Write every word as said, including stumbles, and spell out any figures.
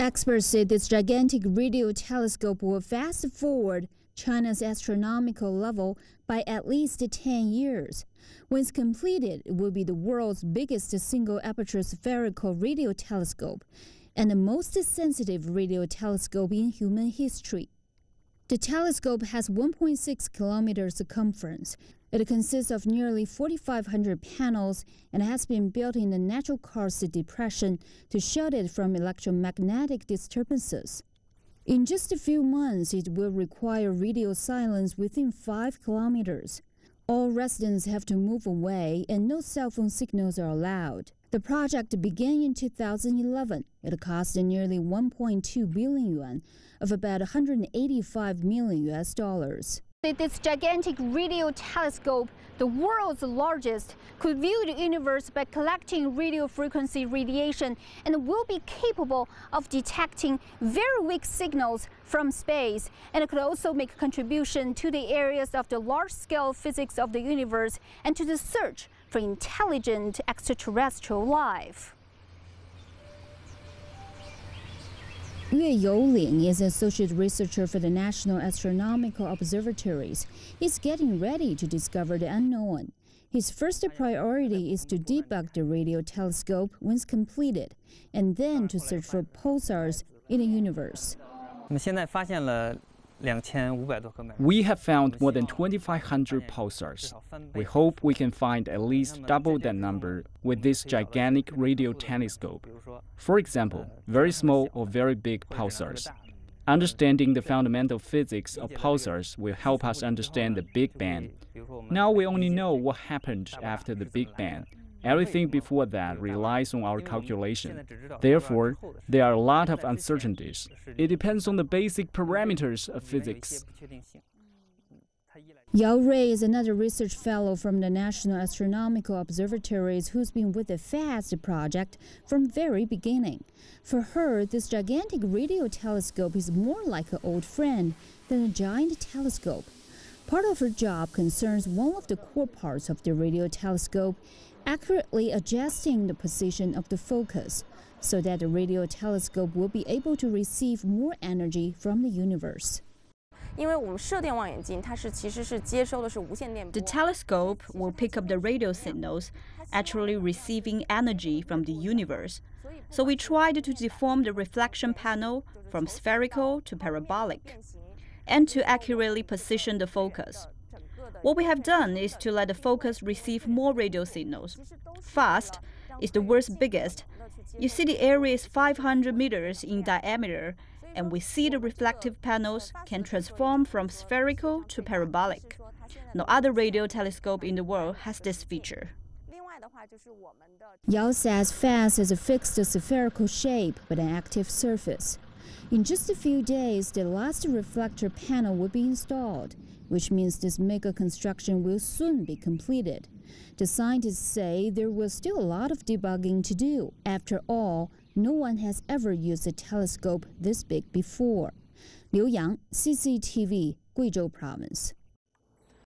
Experts say this gigantic radio telescope will fast forward China's astronomical level by at least ten years. When it's completed, it will be the world's biggest single-aperture spherical radio telescope and the most sensitive radio telescope in human history. The telescope has one point six kilometers circumference. It consists of nearly four thousand five hundred panels and has been built in the natural karst depression to shield it from electromagnetic disturbances. In just a few months, it will require radio silence within five kilometers. All residents have to move away and no cell phone signals are allowed. The project began in two thousand eleven. It cost nearly one point two billion yuan, of about one hundred eighty-five million U S dollars. This gigantic radio telescope, the world's largest, could view the universe by collecting radio frequency radiation and will be capable of detecting very weak signals from space. And it could also make a contribution to the areas of the large-scale physics of the universe and to the search for intelligent extraterrestrial life. Yue Youling is an associate researcher for the National Astronomical Observatories. He's getting ready to discover the unknown. His first priority is to debug the radio telescope when it's completed, and then to search for pulsars in the universe. We have found more than two thousand five hundred pulsars. We hope we can find at least double that number with this gigantic radio telescope. For example, very small or very big pulsars. Understanding the fundamental physics of pulsars will help us understand the Big Bang. Now we only know what happened after the Big Bang. Everything before that relies on our calculation. Therefore, there are a lot of uncertainties. It depends on the basic parameters of physics. Yao Rei is another research fellow from the National Astronomical Observatories who's been with the FAST project from very beginning. For her, this gigantic radio telescope is more like an old friend than a giant telescope. Part of her job concerns one of the core parts of the radio telescope, accurately adjusting the position of the focus so that the radio telescope will be able to receive more energy from the universe. The telescope will pick up the radio signals, actually receiving energy from the universe. So we tried to deform the reflection panel from spherical to parabolic, and to accurately position the focus. What we have done is to let the focus receive more radio signals. FAST is the world's biggest. You see the area is five hundred meters in diameter, and we see the reflective panels can transform from spherical to parabolic. No other radio telescope in the world has this feature. Yao says FAST is a fixed spherical shape but an active surface. In just a few days, the last reflector panel will be installed, which means this mega construction will soon be completed. The scientists say there was still a lot of debugging to do. After all, no one has ever used a telescope this big before. Liu Yang, C C T V, Guizhou Province.